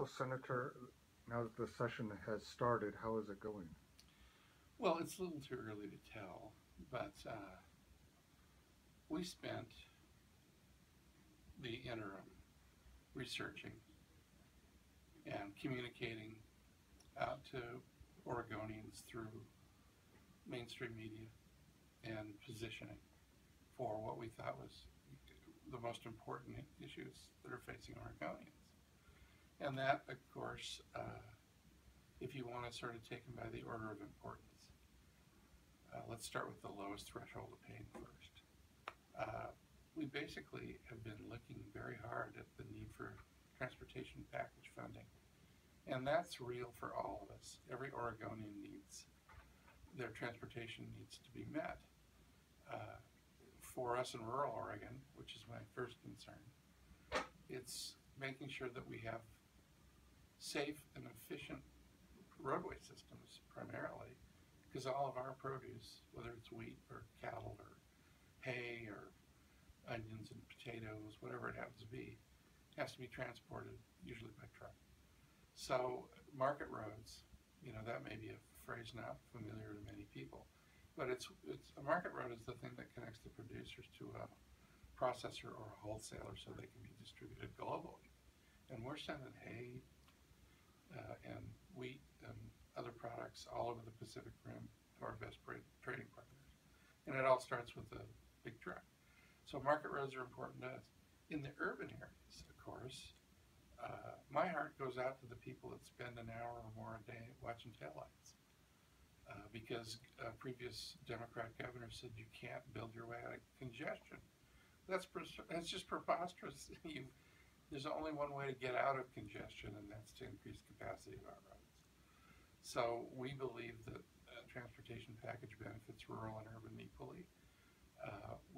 So, Senator, now that the session has started, how is it going? Well, it's a little too early to tell, but we spent the interim researching and communicating out to Oregonians through mainstream media and positioning for what we thought was the most important issues that are facing Oregonians. And that, of course, if you want to sort of take them by the order of importance, let's start with the lowest threshold of pain first. We basically have been looking very hard at the need for transportation package funding. And that's real for all of us. Every Oregonian needs, their transportation needs to be met. For us in rural Oregon, which is my first concern, it's making sure that we have safe and efficient roadway systems primarily, because all of our produce, whether it's wheat or cattle or hay or onions and potatoes, whatever it happens to be, has to be transported usually by truck. So market roads, you know, that may be a phrase not familiar to many people, but it's a market road is the thing that connects the producers to a processor or a wholesaler so they can be distributed globally. And we're sending hay and wheat and other products all over the Pacific Rim to our best trading partners. And it all starts with a big truck. So market roads are important to us. In the urban areas, of course, my heart goes out to the people that spend an hour or more a day watching taillights. Because a previous Democrat governor said you can't build your way out of congestion. That's just preposterous. There's only one way to get out of congestion, and that's to increase capacity of our roads. So we believe that transportation package benefits rural and urban equally.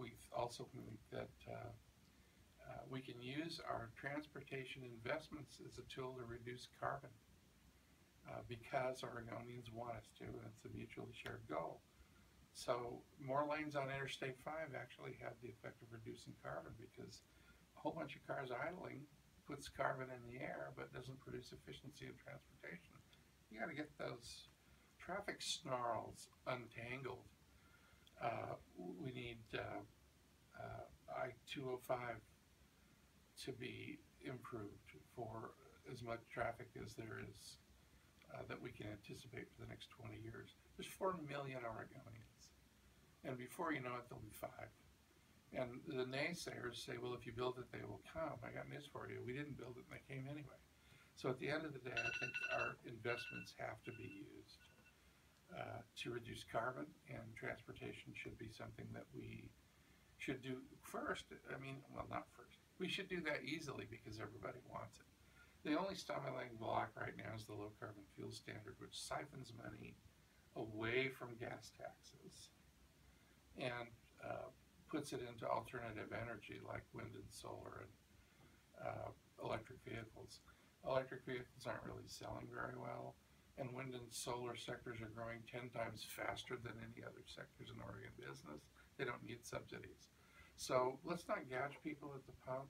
We also think that we can use our transportation investments as a tool to reduce carbon because Oregonians want us to, and it's a mutually shared goal. So more lanes on Interstate 5 actually have the effect of reducing carbon, because a whole bunch of cars idling puts carbon in the air but doesn't produce efficiency of transportation. You got to get those traffic snarls untangled. We need I-205 to be improved for as much traffic as there is that we can anticipate for the next 20 years. There's 4 million Oregonians, and before you know it, there'll be 5. And the naysayers say, well, if you build it, they will come. I got news for you. We didn't build it, and they came anyway. So at the end of the day, I think our investments have to be used to reduce carbon, and transportation should be something that we should do first. I mean, well, not first. We should do that easily because everybody wants it. The only stumbling block right now is the low carbon fuel standard, which siphons money away from gas taxes and puts it into alternative energy like wind and solar and electric vehicles. Electric vehicles aren't really selling very well, and wind and solar sectors are growing 10 times faster than any other sectors in Oregon business. They don't need subsidies. So let's not gouge people at the pump.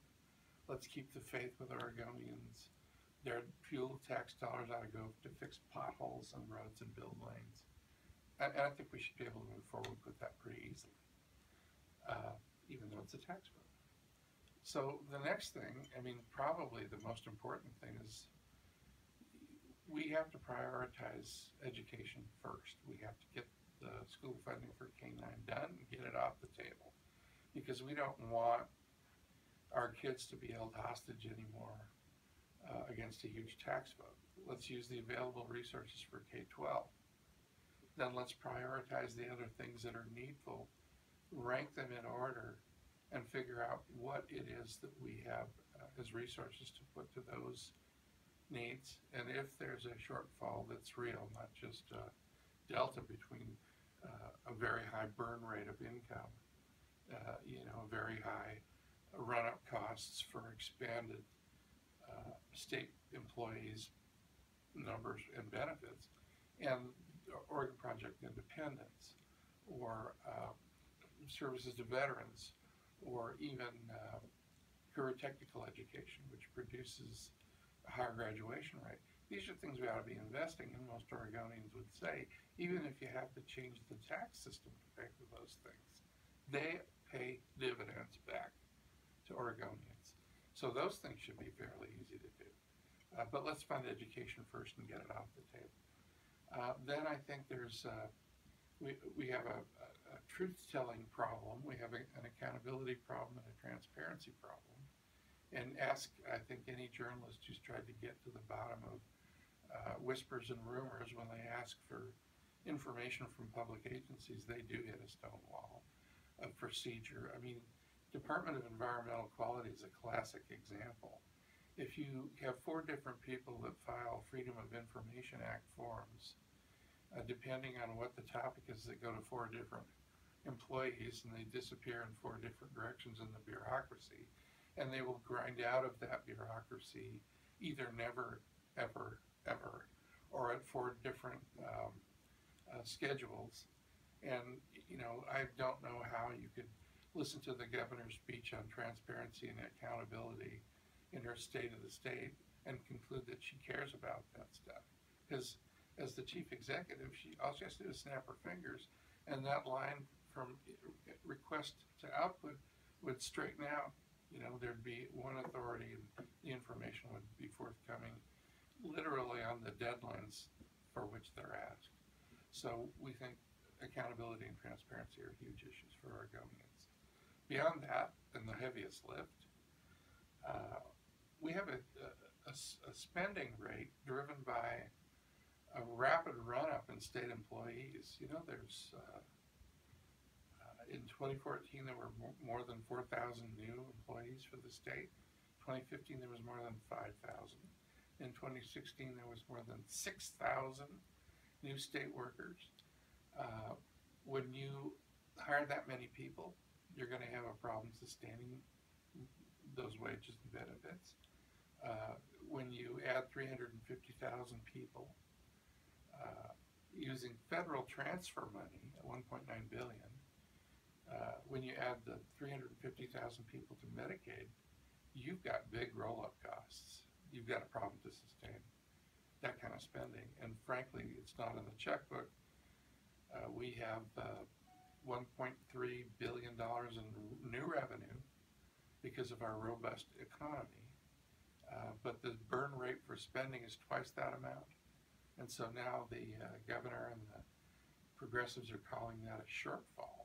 Let's keep the faith with Oregonians. Their fuel tax dollars ought to go to fix potholes on roads and build lanes. And I think we should be able to move forward with that pretty easily, even though it's a tax bill. So the next thing, I mean, probably the most important thing is we have to prioritize education first. We have to get the school funding for K-9 done and get it off the table, because we don't want our kids to be held hostage anymore against a huge tax vote. Let's use the available resources for K-12. Then let's prioritize the other things that are needful, rank them in order, and figure out what it is that we have as resources to put to those needs. And if there's a shortfall that's real, not just a delta between a very high burn rate of income, very high run-up costs for expanded state employees' numbers and benefits, and Oregon Project Independence, or services to veterans, or even career technical education, which produces higher graduation rate. These are things we ought to be investing in, most Oregonians would say, even if you have to change the tax system to pay for those things. They pay dividends back to Oregonians. So those things should be fairly easy to do. But let's fund education first and get it off the table. Then I think there's, we have a truth-telling problem. We have an accountability problem and a transparency problem. And ask, I think, any journalist who's tried to get to the bottom of whispers and rumors, when they ask for information from public agencies, they do hit a stone wall of procedure. I mean, Department of Environmental Quality is a classic example. If you have 4 different people that file Freedom of Information Act forms, depending on what the topic is, they go to 4 different employees and they disappear in 4 different directions in the bureaucracy. And they will grind out of that bureaucracy either never, ever, ever, or at 4 different schedules. And, you know, I don't know how you could listen to the governor's speech on transparency and accountability in her state of the state and conclude that she cares about that stuff. Because as the chief executive, all she has to do is snap her fingers, and that line from request to output would straighten out. You know, there'd be one authority and the information would be forthcoming literally on the deadlines for which they're asked. So we think accountability and transparency are huge issues for our governments. Beyond that, and the heaviest lift, we have a spending rate driven by a rapid run-up in state employees. You know, there's... in 2014, there were more than 4,000 new employees for the state. In 2015, there was more than 5,000. In 2016, there was more than 6,000 new state workers. When you hire that many people, you're going to have a problem sustaining those wages and benefits. When you add 350,000 people, using federal transfer money at $1.9 billion, when you add the 350,000 people to Medicaid, you've got big roll-up costs. You've got a problem to sustain that kind of spending. And frankly, it's not in the checkbook. We have $1.3 billion in new revenue because of our robust economy. But the burn rate for spending is twice that amount. And so now the governor and the progressives are calling that a shortfall.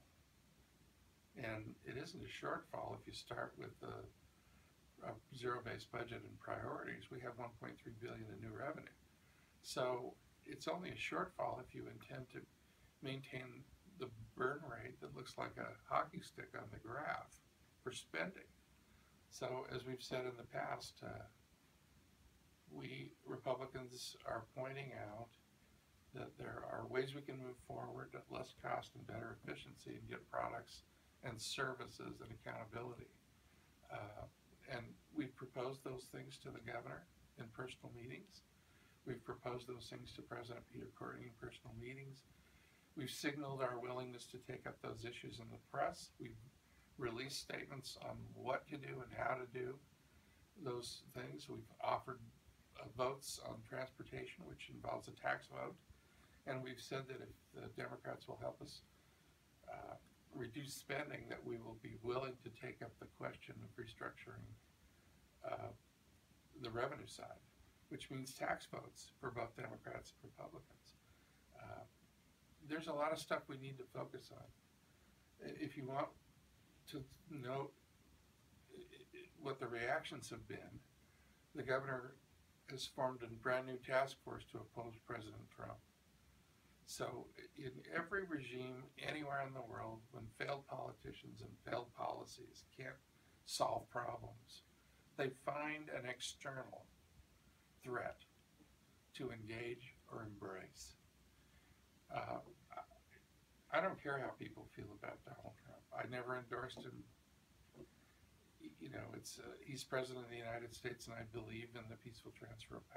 And it isn't a shortfall if you start with a zero-based budget and priorities. We have $1.3 billion in new revenue. So it's only a shortfall if you intend to maintain the burn rate that looks like a hockey stick on the graph for spending. So as we've said in the past, we Republicans are pointing out that there are ways we can move forward at less cost and better efficiency and get products and services and accountability. And we've proposed those things to the governor in personal meetings. We've proposed those things to President Peter Courtney in personal meetings. We've signaled our willingness to take up those issues in the press. We've released statements on what to do and how to do those things. We've offered votes on transportation, which involves a tax vote. And we've said that if the Democrats will help us reduce spending, that we will be willing to take up the question of restructuring the revenue side, which means tax votes for both Democrats and Republicans. There's a lot of stuff we need to focus on. If you want to know what the reactions have been, the governor has formed a brand new task force to oppose President Trump. So in every regime anywhere in the world, when failed politicians and failed policies can't solve problems, they find an external threat to engage or embrace. I don't care how people feel about Donald Trump. I never endorsed him. You know, he's president of the United States, and I believe in the peaceful transfer of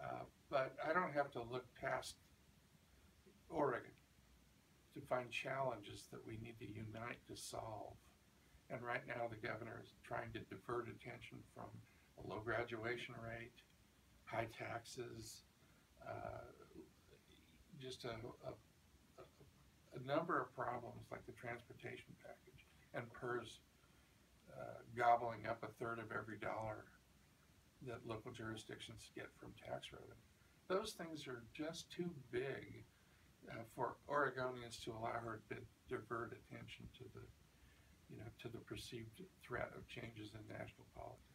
power. But I don't have to look past Oregon to find challenges that we need to unite to solve. And right now the governor is trying to divert attention from a low graduation rate, high taxes, just a number of problems like the transportation package and PERS gobbling up a third of every dollar that local jurisdictions get from tax revenue. Those things are just too big for Oregonians to allow her to divert attention to the, to the perceived threat of changes in national policy.